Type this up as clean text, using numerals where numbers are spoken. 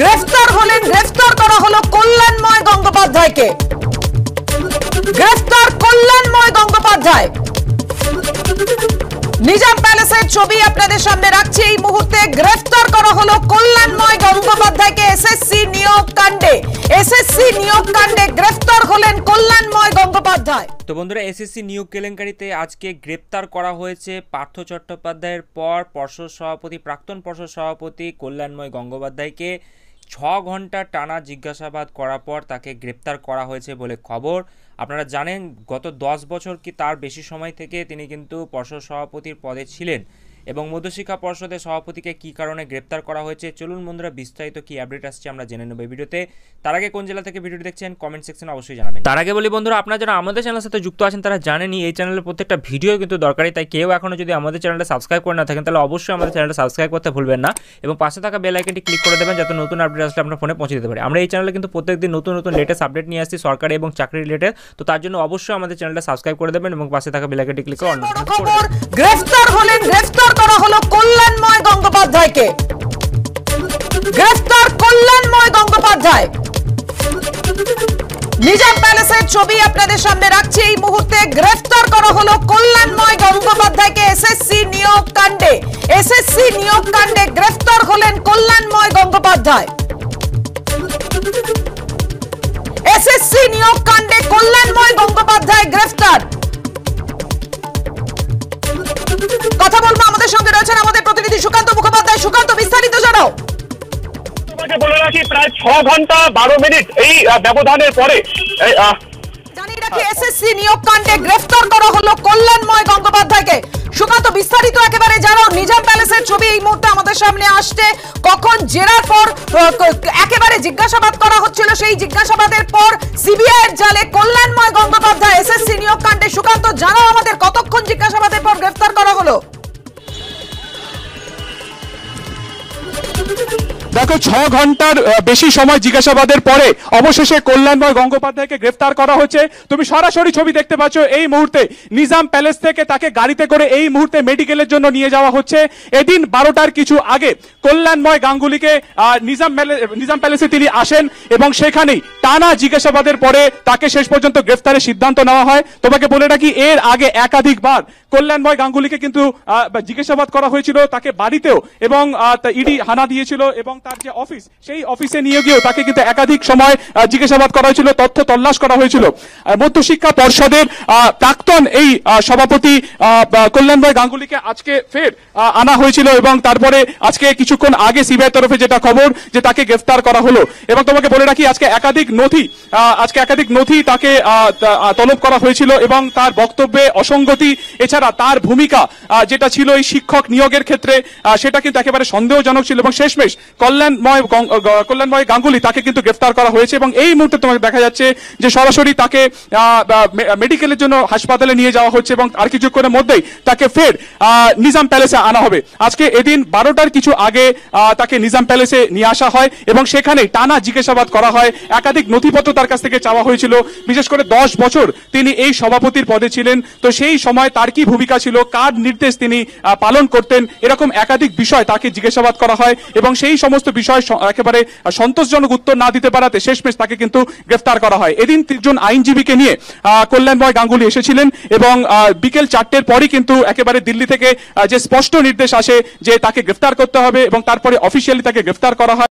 গ্রেফতার হলেন, গ্রেফতার করা হলো কল্যাণময় গঙ্গোপাধ্যায়কে। গ্রেফতার কল্যাণময় গঙ্গোপাধ্যায়। নিজাম প্যালেসের ছবি আপনাদের সামনে রাখছি এই মুহূর্তে। গ্রেফতার করা হলো কল্যাণময় গঙ্গোপাধ্যায়কে এসএসসি নিয়োগ কাণ্ডে। এসএসসি নিয়োগ কাণ্ডে গ্রেফতার হলেন কল্যাণময় গঙ্গোপাধ্যায়। তো বন্ধুরা, এসএসসি নিয়োগ কেলেঙ্কারিতে আজকে গ্রেপ্তার করা হয়েছে পার্থ চট্টোপাধ্যায়ের পর পর্ষদ সভাপতি, প্রাক্তন পর্ষদ সভাপতি কল্যাণময় গঙ্গোপাধ্যায়কে 6 ঘন্টা টানা জিজ্ঞাসাবাদ করার পর তাকে গ্রেপ্তার করা হয়েছে বলে খবর। আপনারা জানেন গত 10 বছর কি তার বেশি সময় থেকে তিনি কিন্তু পর্ষদ সভাপতির পদে ছিলেন এবং মধ্যশিক্ষা পর্ষদের সভাপতিকে কী কারণে গ্রেপ্তার করা হয়েছে, চলুন বন্ধুরা বিস্তারিত কী আপডেট আসছে আমরা জেনে নেব এই ভিডিওতে। তার আগে কোন জেলা থেকে ভিডিওটি দেখছেন কমেন্ট সেকশনে অবশ্যই জানাবেন। তার আগে বলি বন্ধুরা, আপনারা যারা আমাদের চ্যানেলের সাথে যুক্ত আছেন তারা জানেনই এই চ্যানেলের প্রত্যেকটা ভিডিও কিন্তু দরকারি, তাই কেউ এখনও যদি আমাদের চ্যানেলটা সাবস্ক্রাইব করে না থাকেন তাহলে অবশ্যই আমাদের চ্যানেলটা সাবস্ক্রাইব করতে ভুলবেন না এবং পাশে থাকা বেল আইকনটি ক্লিক করে দেবেন যাতে নতুন আপডেট আসলে আপনার ফোনে পৌঁছে দিতে পারে। আমরা এই চ্যানেলে কিন্তু প্রত্যেকদিন নতুন নতুন লেটেস্ট আপডেট নিয়ে আসছি সরকারি এবং চাকরি রিলেটেড, তো তার জন্য অবশ্যই আমাদের চ্যানেলটা সাবস্ক্রাইব করে দেবেন এবং পাশে থাকা বেল আইকনটি ক্লিক করে অন। গ্রেফতার হলেন, গ্রেফতার করা হলো কল্যাণময় গঙ্গোপাধ্যায়কে। গ্রেফতার কল্যাণময় গঙ্গোপাধ্যায়। নিজাম প্যালেসের ছবি আপনাদের সামনে রাখছি এই মুহূর্তে। গ্রেফতার করা হলো কল্যাণময় গঙ্গোপাধ্যায়কে এসএসসি নিয়োগ কাণ্ডে। এসএসসি নিয়োগ কাণ্ডে গ্রেফতার হলেন কল্যাণময় গঙ্গোপাধ্যায়। এসএসসি নিয়োগ কাণ্ডে কল্যাণময় গঙ্গোপাধ্যায় গ্রেফতার। কথা বলবো আমাদের সঙ্গে রয়েছেন আমাদের প্রতিনিধি সুকান্ত মুখোপাধ্যায়। সুকান্ত, বিস্তারিত জানাও। তোমাকে বলে রাখি প্রায় 6 ঘন্টা 12 মিনিট এই ব্যবধানের পরে জানিয়ে রাখি এসএসসি নিয়োগ কাণ্ডে গ্রেফতার করা হলো কল্যাণময় গঙ্গোপাধ্যায়কে। সুকান্ত, বিস্তারিত একেবারে জানাও। নিজাম প্যালেসের ছবি এই মুহূর্তে আমাদের সামনে আসছে। কখন জেরার পর একেবারে জিজ্ঞাসাবাদ করা হচ্ছিল, সেই জিজ্ঞাসাবাদের পর সিবিআই এর জালে কল্যাণময় গঙ্গোপাধ্যায় এসএসসি নিয়োগ কাণ্ডে। সুকান্ত, জানাও আমাদের কতক্ষণ জিজ্ঞাসাবাদের পর গ্রেফতার করা হলো। দেখো, 6 ঘন্টার বেশি সময় জিজ্ঞাসাবাদের পরে অবশেষে কল্যাণময় গঙ্গোপাধ্যায়কে গ্রেফতার করা হচ্ছে। তুমি সরাসরি ছবি দেখতে পাচ্ছ এই মুহূর্তে। নিজাম প্যালেস থেকে তাকে গাড়িতে করে এই মুহূর্তে মেডিকেলের জন্য নিয়ে যাওয়া হচ্ছে। এদিন 12টার কিছু আগে কল্যাণময় গাঙ্গুলিকে নিজাম প্যালেসে তিনি আসেন এবং সেখানেই টানা জিজ্ঞাসাবাদের পরে তাকে শেষ পর্যন্ত গ্রেফতারের সিদ্ধান্ত নেওয়া হয়। তোমাকে বলে রাখি এর আগে একাধিকবার কল্যাণময় গাঙ্গুলিকে কিন্তু জিজ্ঞাসাবাদ করা হয়েছিল, তাকে বাড়িতেও, এবং ইডি হানা দিয়েছিল এবং তার যে অফিস সেই অফিসে নিয়ে গিয়েও তাকে কিন্তু একাধিক সময় জিজ্ঞাসাবাদ করা হয়েছিল, তথ্য তল্লাশ করা হয়েছিল। মধ্যশিক্ষা পর্ষদের প্রাক্তন এই সভাপতি কল্যাণময় গাঙ্গুলিকে আজকে ফের আনা হয়েছিল এবং তারপরে আজকে কিছুক্ষণ আগে সিবিআই তরফে যেটা খবর যে তাকে গ্রেফতার করা হলো। এবং তোমাকে বলে রাখি আজকে একাধিক নথি তাকে তলব করা হয়েছিল এবং তার বক্তব্যে অসঙ্গতি, এছাড়া তার ভূমিকা যেটা ছিল এই শিক্ষক নিয়োগের ক্ষেত্রে সেটা কিন্তু একেবারে সন্দেহজনক ছিল এবং শেষমেশ কল্যাণময় গাঙ্গুলি তাকে কিন্তু গ্রেফতার করা হয়েছে। এবং এই মুহূর্তে তোমাকে দেখা যাচ্ছে যে সরাসরি তাকে মেডিকেলের জন্য হাসপাতালে নিয়ে যাওয়া হচ্ছে এবং আর কিছুক্ষণের মধ্যেই তাকে ফের নিজাম প্যালেসে আনা হবে। আজকে এদিন 12টার কিছু আগে তাকে নিজাম প্যালেসে নিয়ে আসা হয় এবং সেখানে টানা জিজ্ঞাসাবাদ করা হয়। একাধিক নথিপত্র তার কাছ থেকে চাওয়া হয়েছিল, বিশেষ করে 10 বছর তিনি এই সভাপতির পদে ছিলেন, তো সেই সময় তার কি ভূমিকা ছিল, কার নির্দেশ তিনি পালন করতেন, এরকম একাধিক বিষয় তাকে জিজ্ঞাসাবাদ করা হয় এবং সেই সমস্ত বিষয় একেবারে সন্তোষজনক উত্তর না দিতে পারাতে শেষমেশ তাকে কিন্তু গ্রেফতার করা হয়। এদিন 3জন আইনজীবীকে নিয়ে কল্যাণময় গাঙ্গুলি এসেছিলেন এবং বিকেল 4টের পরই কিন্তু একেবারে দিল্লি থেকে যে স্পষ্ট নির্দেশ আসে যে তাকে গ্রেফতার করতে হবে এবং তারপরে অফিসিয়ালি তাকে গ্রেফতার করা হয়।